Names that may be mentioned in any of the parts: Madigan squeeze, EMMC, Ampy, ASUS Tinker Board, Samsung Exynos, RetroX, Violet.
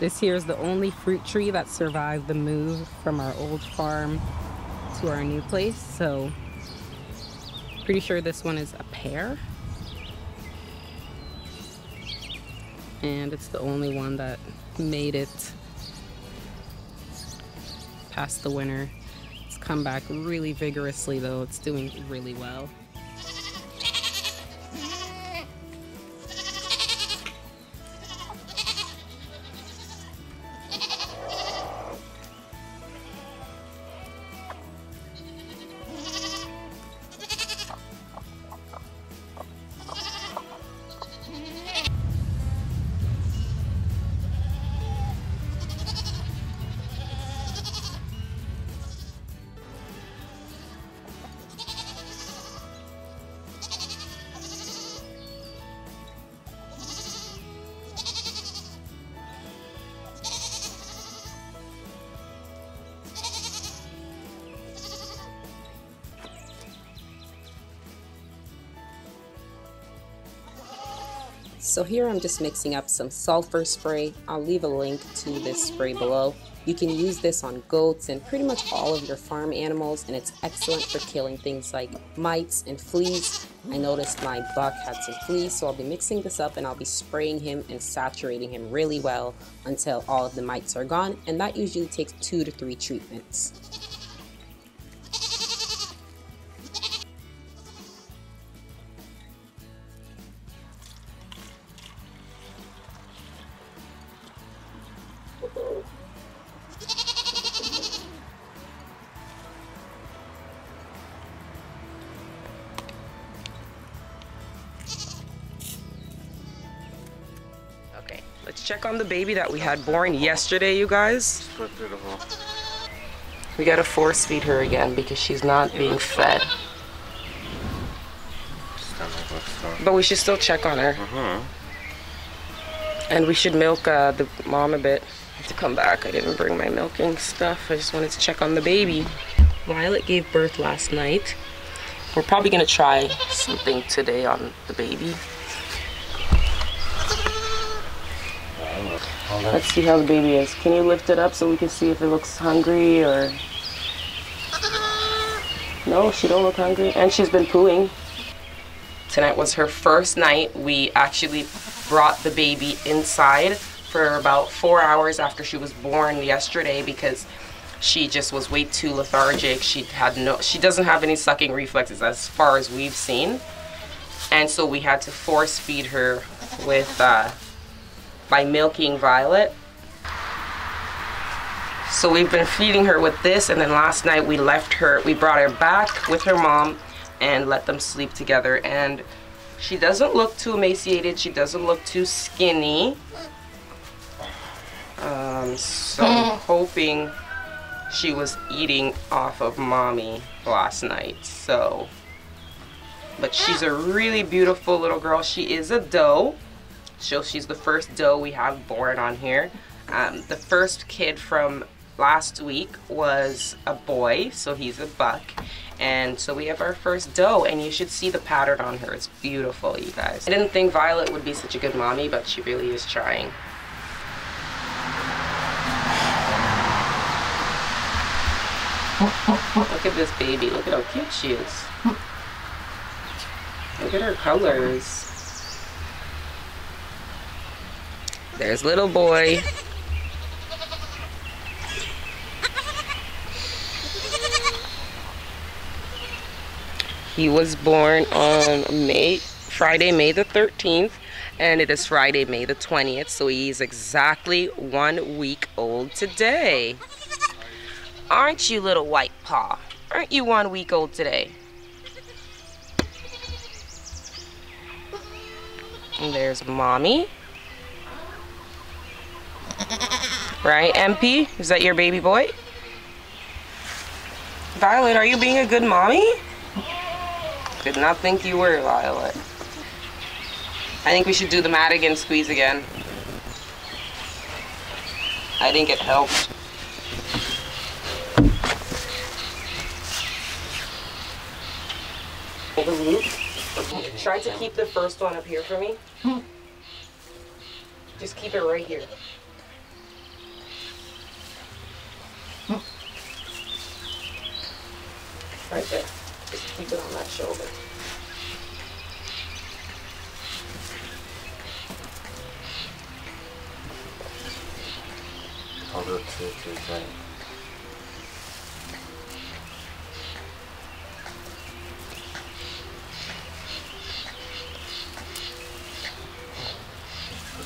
This here is the only fruit tree that survived the move from our old farm to our new place. So pretty sure this one is a pear. And it's the only one that made it past the winter. It's come back really vigorously though. It's doing really well. So here I'm just mixing up some sulfur spray. I'll leave a link to this spray below. You can use this on goats and pretty much all of your farm animals, and it's excellent for killing things like mites and fleas. I noticed my buck had some fleas, so I'll be mixing this up and I'll be spraying him and saturating him really well until all of the mites are gone, and that usually takes 2 to 3 treatments. Okay, let's check on the baby that we had born yesterday, you guys. We gotta force feed her again because she's not being fed. But we should still check on her. And we should milk the mom a bit. I have to come back. I didn't bring my milking stuff. I just wanted to check on the baby. Violet gave birth last night. We're probably gonna try something today on the baby. Let's see how the baby is. Can you lift it up so we can see if it looks hungry or... No, she don't look hungry. And she's been pooing. Tonight was her first night. We actually brought the baby inside for about 4 hours after she was born yesterday because she just was way too lethargic. She doesn't have any sucking reflexes as far as we've seen. And so we had to force feed her with... by milking Violet. So we've been feeding her with this, and then last night we brought her back with her mom and let them sleep together, and she doesn't look too emaciated, she doesn't look too skinny. So I'm hoping she was eating off of mommy last night, so. But she's a really beautiful little girl. She is a doe. So she's the first doe we have born on here. The first kid from last week was a boy, so he's a buck. And so we have our first doe, and you should see the pattern on her. It's beautiful, you guys. I didn't think Violet would be such a good mommy, but she really is trying. Look at this baby, look at how cute she is. Look at her colors. There's little boy. He was born on Friday, May the 13th, and it is Friday, May the 20th, so he's exactly 1 week old today. Aren't you, little white paw? Aren't you 1 week old today? And there's mommy. Right, Ampy? Is that your baby boy? Violet, are you being a good mommy? Did not think you were, Violet. I think we should do the Madigan squeeze again. I think it helped. Hold the loop. Try to keep the first one up here for me. Just keep it right here. right there. Just keep it on that shoulder. I'll do it to the right.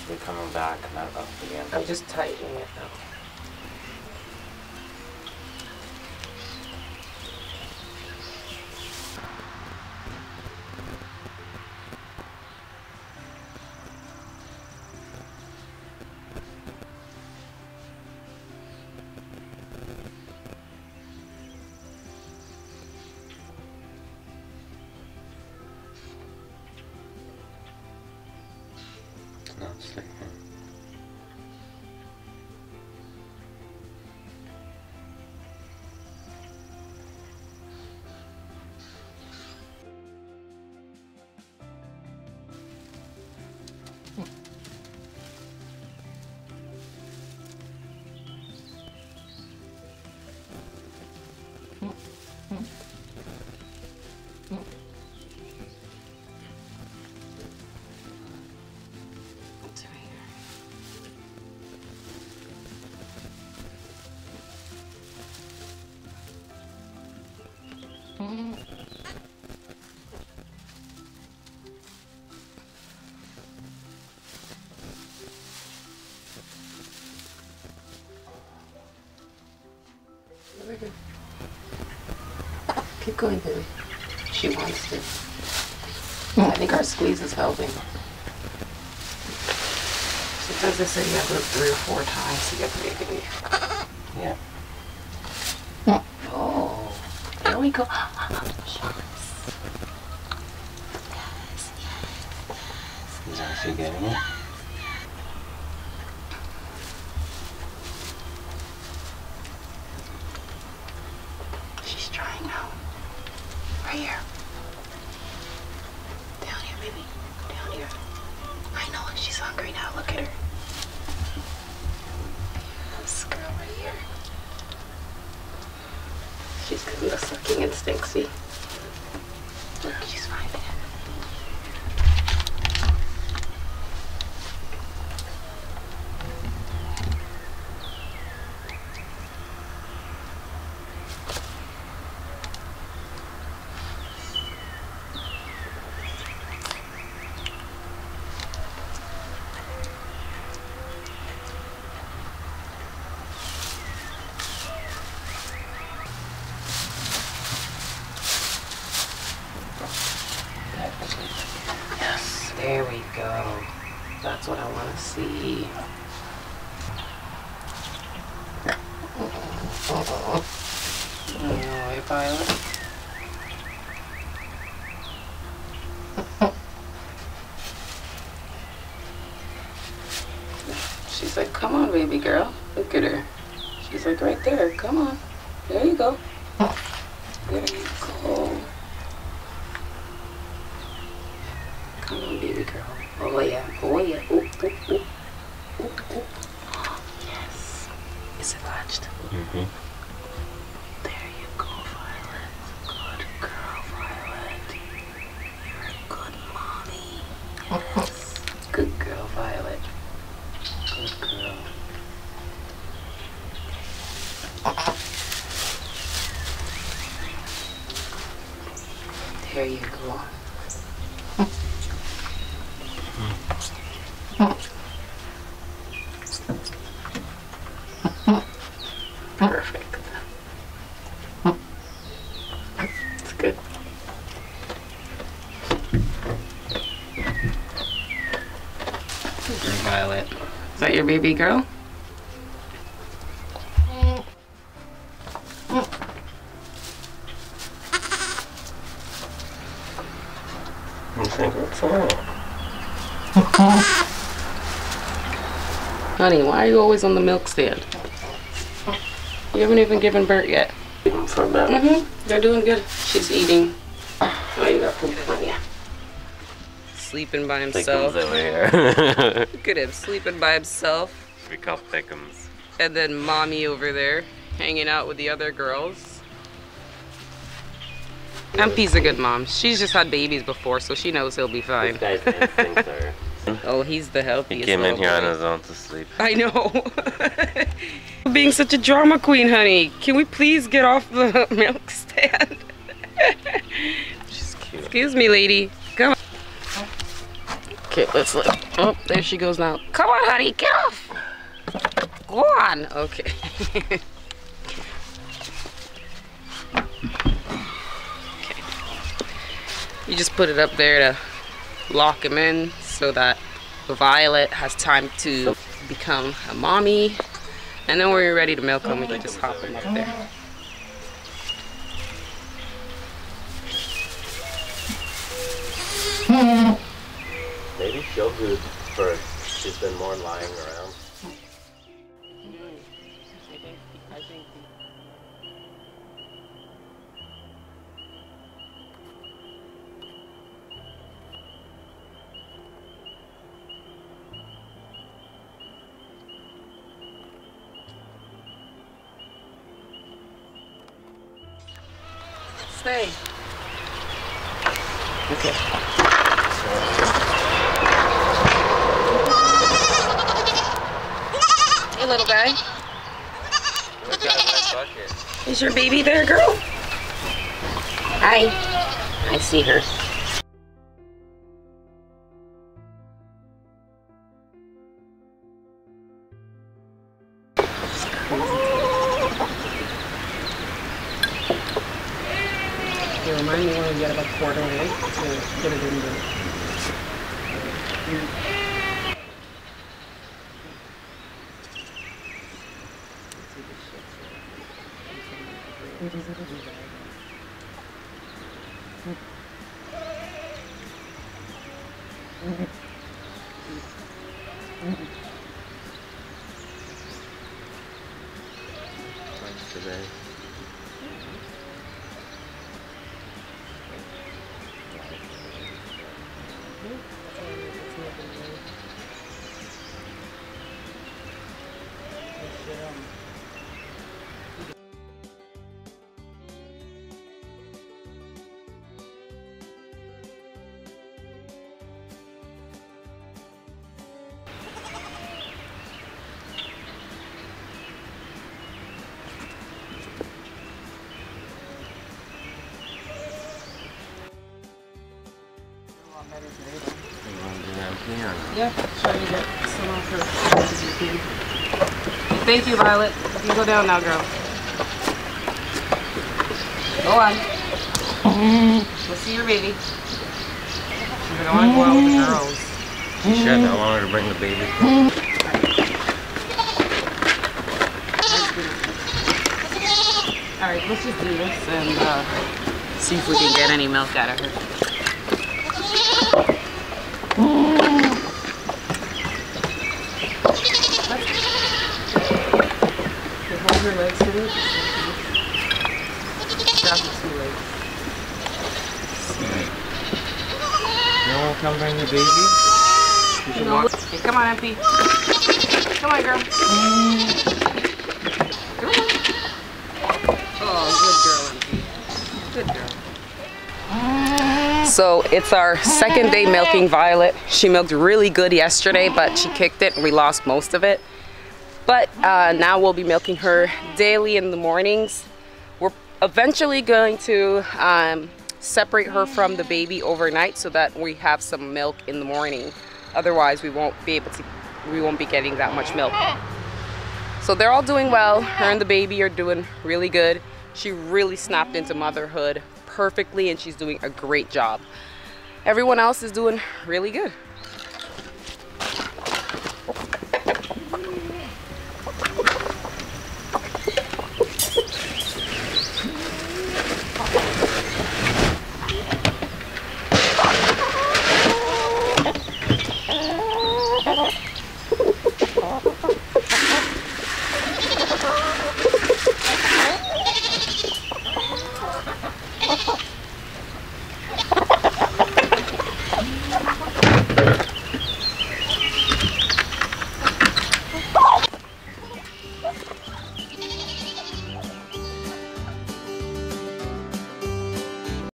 We're coming back, not up again. I'm just tightening it now. Keep going, baby. She wants to. I think our squeeze is helping. She does this another 3 or 4 times to get the baby. Yeah. Oh, there we go. Yes. Yes, yes. Is that she getting it? See. Anyway, Violet. She's like, come on, baby girl. Look at her. She's like, right there. Come on. There you go. There you go. Come on, baby girl. Oh, yeah. Oh, yeah. Oh, oh, oh. Oh, oh. Yes. Is it latched? Mm-hmm. There you go, Violet. Good girl, Violet. You're a good mommy. Yes. Good girl, Violet. Good girl. There you go. Violet. Is that your baby girl? Honey, why are you always on the milk stand? You haven't even given birth yet. They're doing good. She's eating. Oh, you got poop on ya. Sleeping by himself. Over here. Look at him sleeping by himself. We call Thickums. And then mommy over there hanging out with the other girls. Ampy's a good mom. She's just had babies before, so she knows he'll be fine. These guys' instincts are... Oh, he's the healthiest. He came in here on his own to sleep. I know. Being such a drama queen, honey. Can we please get off the milk stand? She's cute. Excuse me, lady. Come on. Okay, let's look. Oh, there she goes now. Come on, honey, get off. Go on. Okay. You just put it up there to lock him in so that Violet has time to become a mommy. And then when you're ready to milk him, we can just hop him up there. Maybe she'll do it first. She's been more lying around. Stay. Okay. Hey, little guy. Is your baby there, girl? Hi. I see her. Remind me when we get about quarter away to get it in there. Twice today. Yeah, try to get some off her as soon as you can. Thank you, Violet. You can go down now, girl. Go on. We'll see your baby. She's gonna want to go out with the girls. You sure that I want her to bring the baby? Alright, let's just do this and see if we can get any milk out of her. Your legs to it. No one come bring the baby? You should walk. Hey, come on, Ampy. Come on, girl. Come on. Oh, good girl, Ampy. Good girl. So it's our second day milking Violet. She milked really good yesterday, but she kicked it and we lost most of it. But now we'll be milking her daily in the mornings. We're eventually going to separate her from the baby overnight so that we have some milk in the morning. Otherwise, we won't be getting that much milk. So they're all doing well. Her and the baby are doing really good. She really snapped into motherhood perfectly and she's doing a great job. Everyone else is doing really good.